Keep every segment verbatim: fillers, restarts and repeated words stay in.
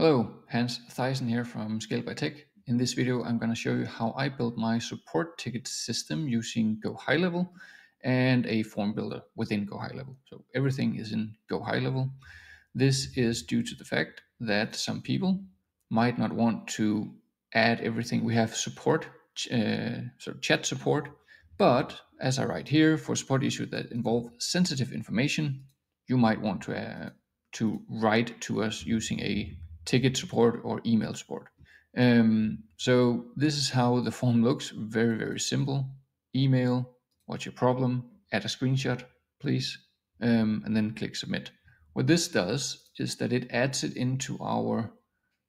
Hello, Hans Thisen here from ScaleByTech. In this video, I'm going to show you how I built my support ticket system using GoHighLevel and a form builder within GoHighLevel. So everything is in GoHighLevel. This is due to the fact that some people might not want to add everything. We have support, uh, sort of chat support, but as I write here, for support issues that involve sensitive information, you might want to uh, to write to us using a ticket support or email support. Um, so this is how the form looks. Very, very simple. Email, what's your problem? Add a screenshot, please. Um, and then click submit. What this does is that it adds it into our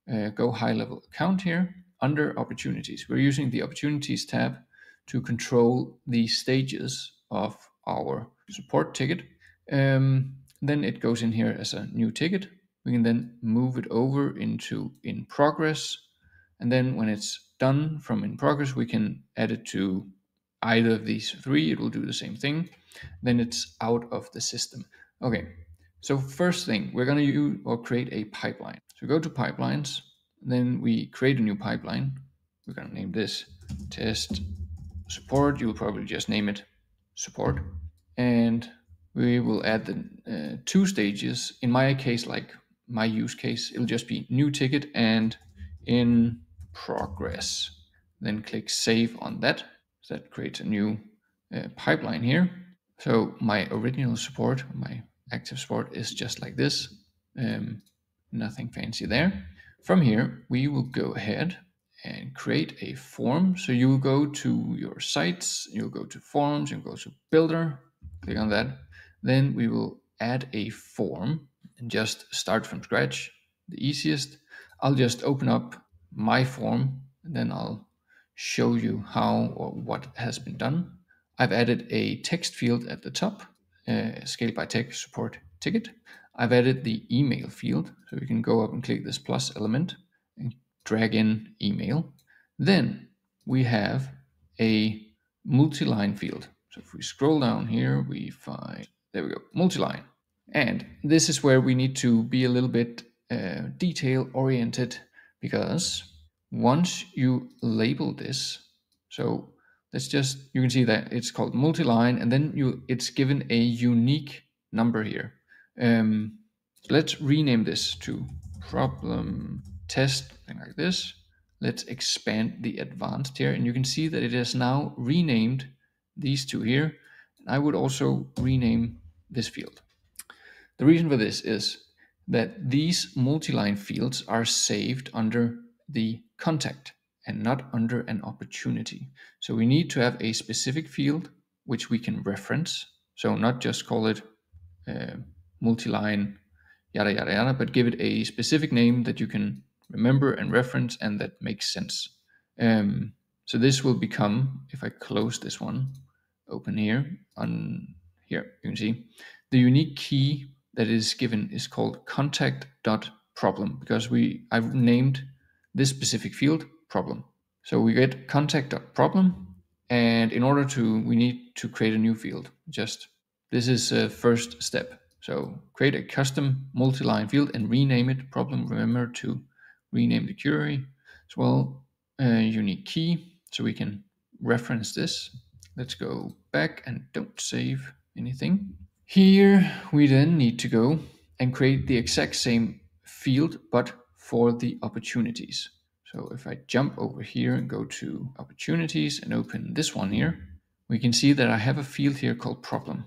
uh, GoHighLevel account here under opportunities. We're using the opportunities tab to control the stages of our support ticket. Um, then it goes in here as a new ticket. We can then move it over into in progress. And then when it's done from in progress, we can add it to either of these three. It will do the same thing. Then it's out of the system. Okay. So first thing, we're going to use or create a pipeline. So go to pipelines. Then we create a new pipeline. We're going to name this test support. You'll probably just name it support. And we will add the uh, two stages. In my case, like my use case, it'll just be new ticket and in progress. Then click save on that. So that creates a new uh, pipeline here. So my original support, my active support is just like this. Um, nothing fancy there. From here, we will go ahead and create a form. So you will go to your sites, you'll go to forms, you'll go to builder, click on that. Then we will add a form and just start from scratch. The easiest. I'll just open up my form and then I'll show you how or what has been done. I've added a text field at the top, uh, ScaleByTech support ticket. I've added the email field. So you can go up and click this plus element and drag in email. Then we have a multi-line field. So if we scroll down here, we find, there we go, multi-line. And this is where we need to be a little bit Uh, detail oriented, because once you label this, so let's just, you can see that it's called multi-line, and then you it's given a unique number here. Um, so let's rename this to problem test, something like this. Let's expand the advanced here, and you can see that it has now renamed these two here. And I would also rename this field. The reason for this is that these multi-line fields are saved under the contact and not under an opportunity. So we need to have a specific field which we can reference. So not just call it uh, multi-line, yada, yada, yada, but give it a specific name that you can remember and reference and that makes sense. Um, so this will become, if I close this one, open here, on here, you can see the unique key that is given is called contact.problem, because we I've named this specific field problem. So we get contact.problem, and in order to, we need to create a new field. Just, this is a first step. So create a custom multi-line field and rename it problem. Remember to rename the query as well, a unique key, so we can reference this. Let's go back and don't save anything. Here we then need to go and create the exact same field, but for the opportunities. So if I jump over here and go to opportunities and open this one here, we can see that I have a field here called problem.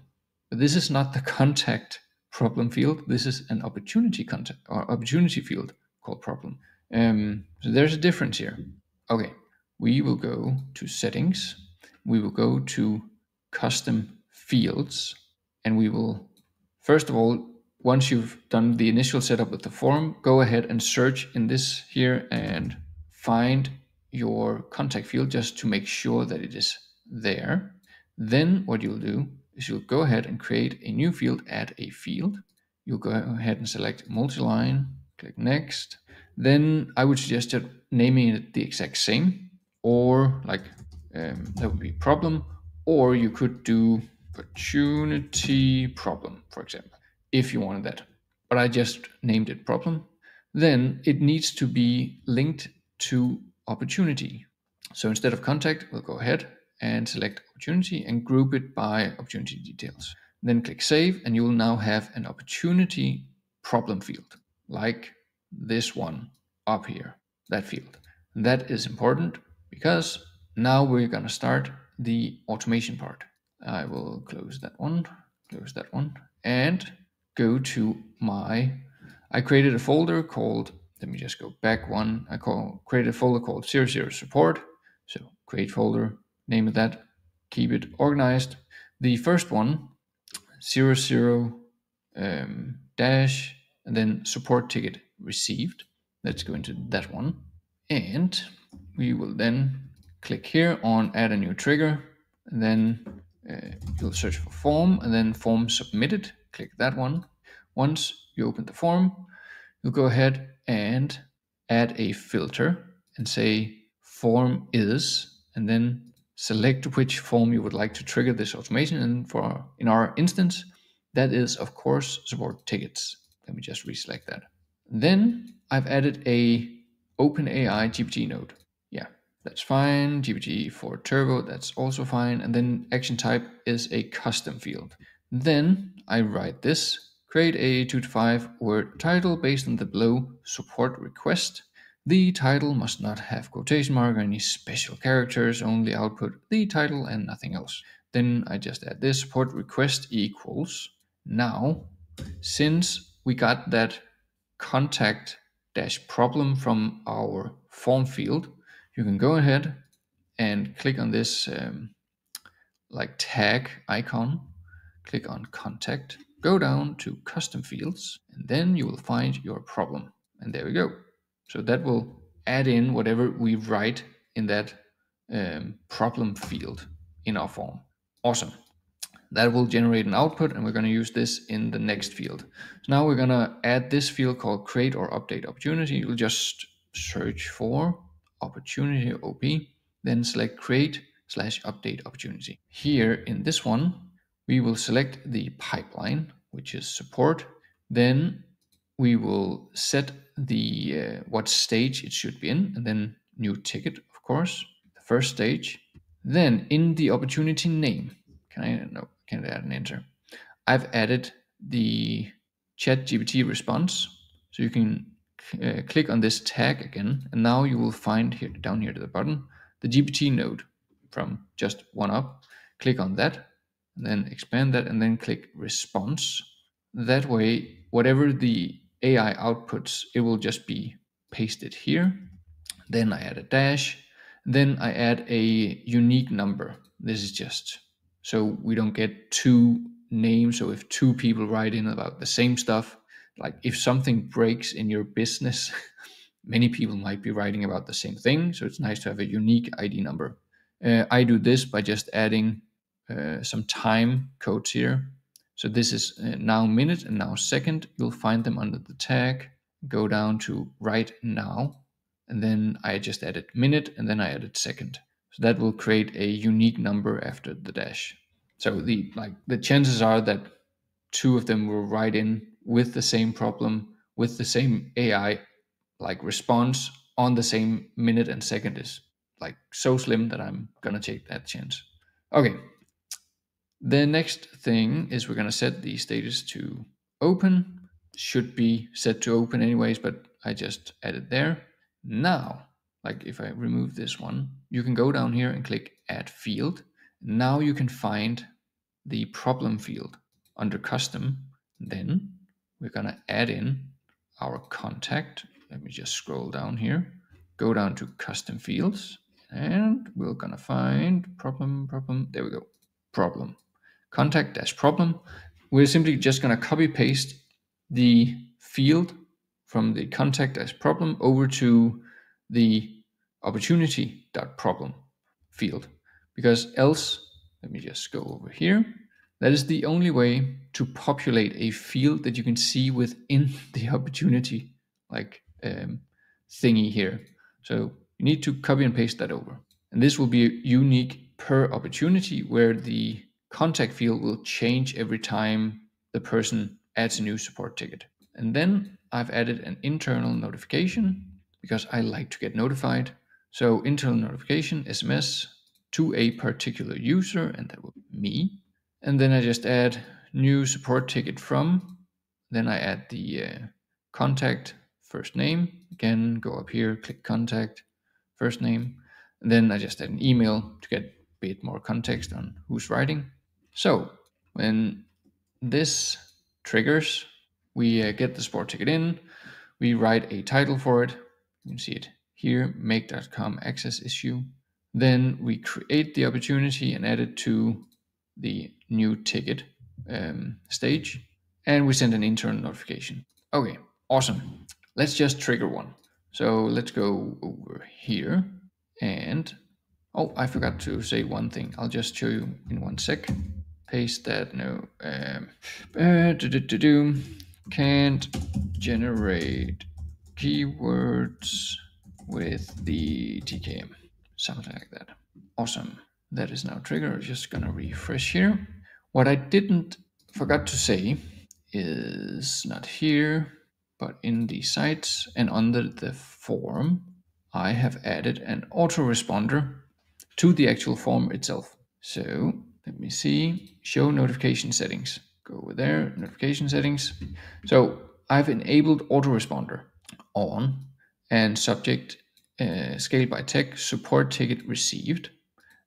But this is not the contact problem field. This is an opportunity contact or opportunity field called problem. Um, so there's a difference here. Okay, we will go to settings. We will go to custom fields. And we will, first of all, once you've done the initial setup with the form, go ahead and search in this here and find your contact field just to make sure that it is there. Then what you'll do is you'll go ahead and create a new field, add a field. You'll go ahead and select multi-line, click next. Then I would suggest that naming it the exact same, or like um, that would be problem, or you could do opportunity problem, for example, if you wanted that. But I just named it problem. then it needs to be linked to opportunity. So instead of contact, we'll go ahead and select opportunity and group it by opportunity details. Then click save, and you will now have an opportunity problem field like this one up here, that field. And that is important because now we're going to start the automation part. I will close that one, close that one, and go to my, I created a folder called, let me just go back one. I call create a folder called zero zero support. So create folder, name it that, keep it organized. The first one, zero zero um, dash, and then support ticket received. Let's go into that one. And we will then click here on add a new trigger. And then uh, you'll search for form and then form submitted. Click that one. Once you open the form, you'll go ahead and add a filter and say form is, and then select which form you would like to trigger this automation. And for in our instance, that is of course support tickets. Let me just reselect that. Then I've added a OpenAI G P T node. Yeah, that's fine. G P T for Turbo, that's also fine. And then action type is a custom field. Then I write this, create a two to five word title based on the below support request. The title must not have quotation mark or any special characters, only output the title and nothing else. Then I just add this support request equals. Now, since we got that contact dash problem from our form field, you can go ahead and click on this um, like tag icon. Click on contact, go down to custom fields, and then you will find your problem. And there we go. So that will add in whatever we write in that um, problem field in our form. Awesome. That will generate an output, and we're going to use this in the next field. So now we're going to add this field called create or update opportunity. You'll just search for opportunity O P, then select create slash update opportunity. Here in this one, we will select the pipeline, which is support. Then we will set the uh, what stage it should be in, and then new ticket, of course, the first stage. Then in the opportunity name, can I, no, can I add an enter? I've added the ChatGPT response. So you can uh, click on this tag again, and now you will find here, down here to the bottom, the G P T node from just one up. Click on that, and then expand that, and then click response. That way, whatever the A I outputs, it will just be pasted here. Then I add a dash. Then I add a unique number. This is just so we don't get two names. So if two people write in about the same stuff, like if something breaks in your business, many people might be writing about the same thing. So it's nice to have a unique I D number. Uh, I do this by just adding Uh, some time codes here. So this is uh, now minute and now second. You'll find them under the tag. Go down to right now, and then I just added minute, and then I added second. So that will create a unique number after the dash. So the like the chances are that two of them will write in with the same problem, with the same A I like response on the same minute and second is like so slim that I'm gonna take that chance. Okay. The next thing is we're going to set the status to open. Should be set to open anyways, but I just added there. Now, like if I remove this one, you can go down here and click add field. Now you can find the problem field under custom. Then we're going to add in our contact. Let me just scroll down here, go down to custom fields, and we're going to find problem, problem. There we go. Problem. Contact dash problem. We're simply just going to copy paste the field from the contact dash problem over to the opportunity dot problem field, because else, let me just go over here. That is the only way to populate a field that you can see within the opportunity like um, thingy here. So you need to copy and paste that over, and this will be a unique per opportunity where the contact field will change every time the person adds a new support ticket. And then I've added an internal notification because I like to get notified. So internal notification, S M S to a particular user, and that would be me. And then I just add new support ticket from, then I add the uh, contact first name. Again, go up here, click contact first name. And then I just add an email to get a bit more context on who's writing. So when this triggers, we uh, get the support ticket in, we write a title for it. You can see it here, make dot com access issue. Then we create the opportunity and add it to the new ticket um, stage, and we send an internal notification. Okay, awesome. Let's just trigger one. So let's go over here and, oh, I forgot to say one thing. I'll just show you in one sec. Paste that, no, um, uh, do, do, do, do. Can't generate keywords with the T K M, something like that. Awesome. That is now triggered. I'm just gonna refresh here. What I didn't forgot to say is not here, but in the sites and under the form, I have added an autoresponder to the actual form itself. So let me see, show notification settings. Go over there, notification settings. So I've enabled autoresponder on and subject uh, ScaleByTech support ticket received.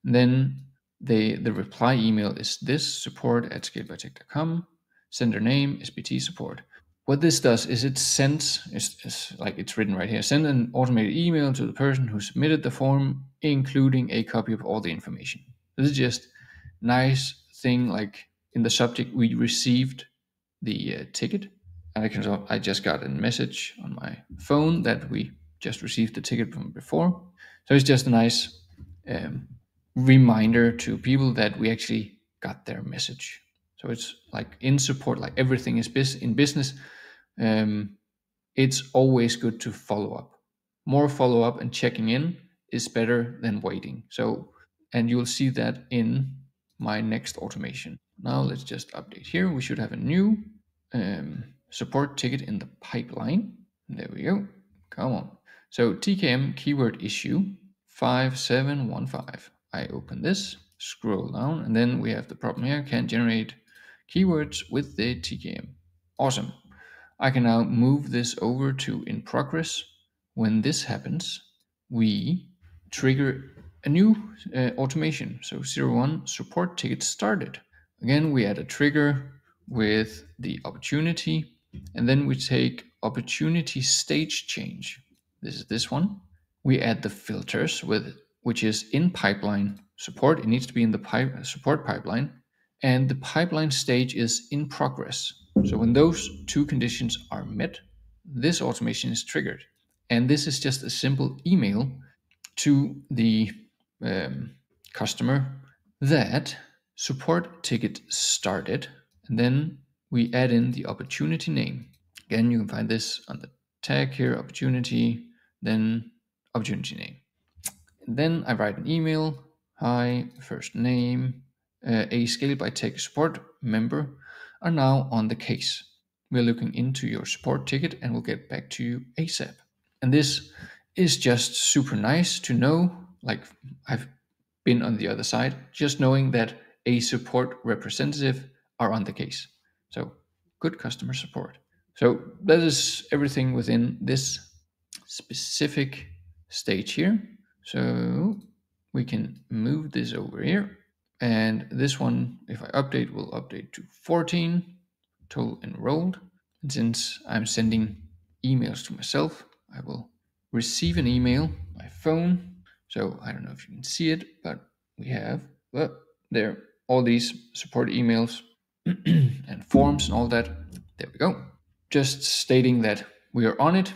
Then they, the reply email is this, support at scalebytech dot com. Sender name, S B T support. What this does is it sends, it's, it's like it's written right here, send an automated email to the person who submitted the form, including a copy of all the information. This is just nice thing, like in the subject, we received the uh, ticket. And I, can, I just got a message on my phone that we just received the ticket from before. So it's just a nice um, reminder to people that we actually got their message. So it's like in support, like everything is bus- in business. Um, it's always good to follow up. More follow up and checking in is better than waiting. So, and you'll see that in my next automation. Now let's just update here. We should have a new um, support ticket in the pipeline. There we go. Come on. So T K M keyword issue five seven one five. I open this, scroll down, and then we have the problem here. Can generate keywords with the T K M. Awesome. I can now move this over to in progress. When this happens, we trigger a new uh, automation. So zero one support ticket started. Again, we add a trigger with the opportunity, and then we take opportunity stage change. This is this one. We add the filters with which is in pipeline support. It needs to be in the pipe, support pipeline, and the pipeline stage is in progress. So when those two conditions are met, this automation is triggered. And this is just a simple email to the um, customer that support ticket started. And then we add in the opportunity name. Again, you can find this on the tag here, opportunity, then opportunity name. Then I write an email, hi, first name, uh, a ScaleByTech support member are now on the case. We're looking into your support ticket and we'll get back to you ASAP. And this is just super nice to know, like I've been on the other side, just knowing that a support representative are on the case. So good customer support. So that is everything within this specific stage here. So we can move this over here, and this one, if I update, will update to fourteen total enrolled. And since I'm sending emails to myself, I will receive an email by phone. So I don't know if you can see it, but we have, well, there are all these support emails and forms and all that. There we go. Just stating that we are on it.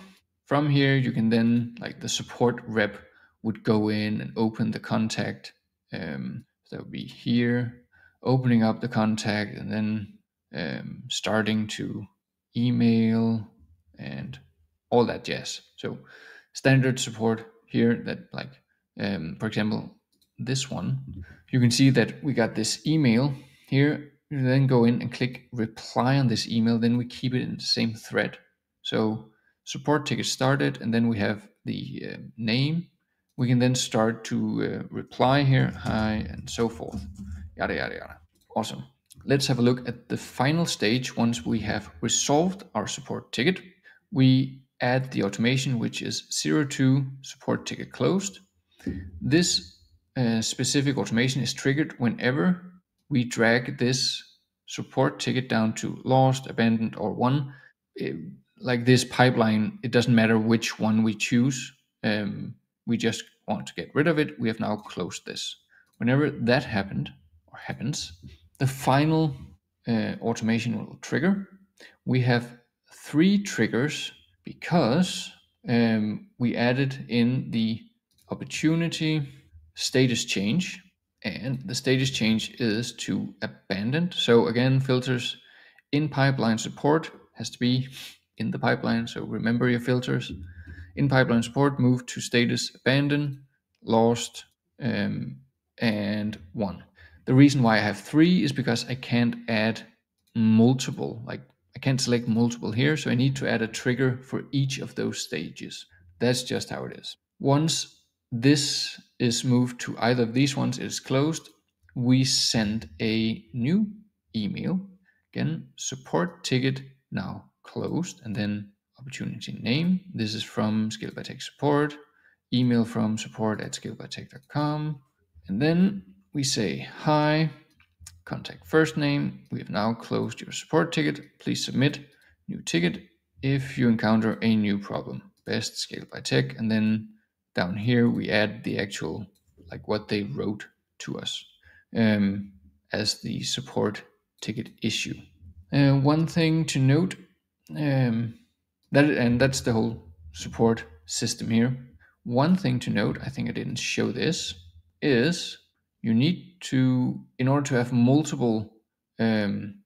From here, you can then, like the support rep would go in and open the contact. Um, so that would be here, opening up the contact and then um, starting to email and all that jazz. So standard support here that like, um, for example, this one, you can see that we got this email here you then go in and click reply on this email. Then we keep it in the same thread. So support ticket started, and then we have the uh, name. We can then start to uh, reply here, hi, and so forth, yada, yada, yada. Awesome. Let's have a look at the final stage. Once we have resolved our support ticket, we add the automation, which is zero two support ticket closed. This uh, specific automation is triggered whenever we drag this support ticket down to lost, abandoned, or won. It, like this pipeline, it doesn't matter which one we choose. Um, we just want to get rid of it. We have now closed this. Whenever that happened or happens, the final uh, automation will trigger. We have three triggers because um, we added in the opportunity status change, and the status change is to abandoned. So again, filters in pipeline support has to be in the pipeline. So remember your filters. In pipeline support, move to status abandoned, lost, um, and won. The reason why I have three is because I can't add multiple, like I can't select multiple here. So I need to add a trigger for each of those stages. That's just how it is. Once this is moved to either of these ones, it's closed. We send a new email. Again, support ticket now closed, and then opportunity name. This is from ScaleByTech support, email from support at scale by tech dot com. And then we say, hi, contact first name. We have now closed your support ticket. Please submit new ticket if you encounter a new problem. Best ScaleByTech. And then down here, we add the actual, like what they wrote to us um, as the support ticket issue. Uh, one thing to note, um, that and that's the whole support system here. One thing to note, I think I didn't show this, is you need to, in order to have multiple um,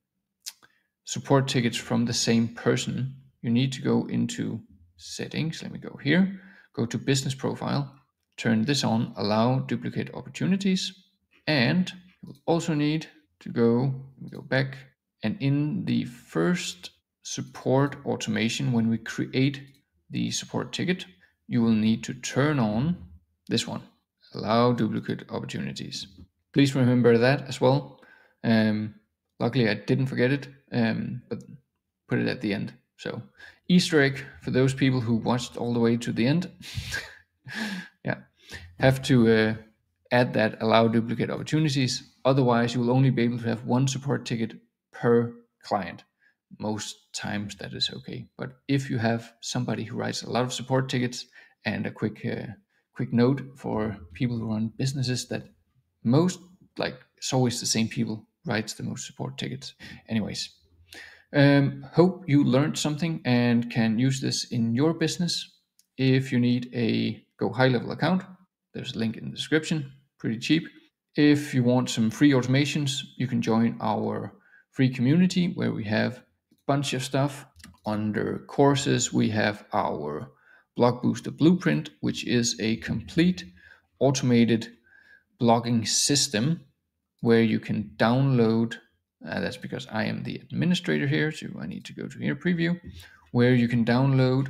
support tickets from the same person, you need to go into settings. Let me go here, go to business profile, turn this on, allow duplicate opportunities. And you'll also need to go, let me go back, and in the first support automation, when we create the support ticket, you will need to turn on this one. Allow duplicate opportunities. Please remember that as well. Um, luckily, I didn't forget it, um, but put it at the end. So Easter egg for those people who watched all the way to the end. Yeah, have to uh, add that allow duplicate opportunities. Otherwise, you will only be able to have one support ticket per client. Most times that is okay. But if you have somebody who writes a lot of support tickets, and a quick uh, Quick note for people who run businesses that most, like it's always the same people writes the most support tickets. Anyways, um, hope you learned something and can use this in your business. If you need a GoHighLevel account, there's a link in the description, pretty cheap. If you want some free automations, you can join our free community where we have a bunch of stuff. Under courses, we have our Blog Booster Blueprint, which is a complete automated blogging system where you can download, uh, that's because I am the administrator here, so I need to go to here, preview, where you can download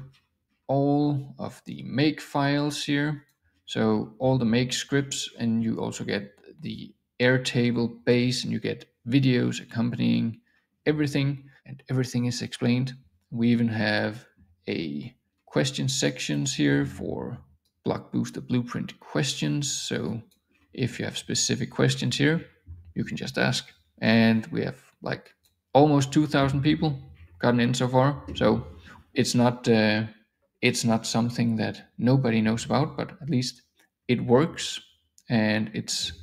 all of the make files here. So all the make scripts, and you also get the Airtable base, and you get videos accompanying everything, and everything is explained. We even have a question sections here for Blog Booster Blueprint questions. So if you have specific questions here, you can just ask. And we have like almost two thousand people gotten in so far. So it's not uh, it's not something that nobody knows about, but at least it works and it's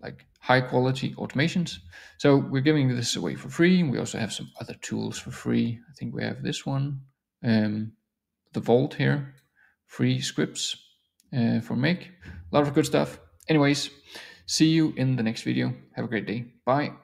like high quality automations. So we're giving this away for free. We also have some other tools for free. I think we have this one. Um, The Vault here, free scripts uh, for Make, a lot of good stuff. Anyways, see you in the next video. Have a great day. Bye.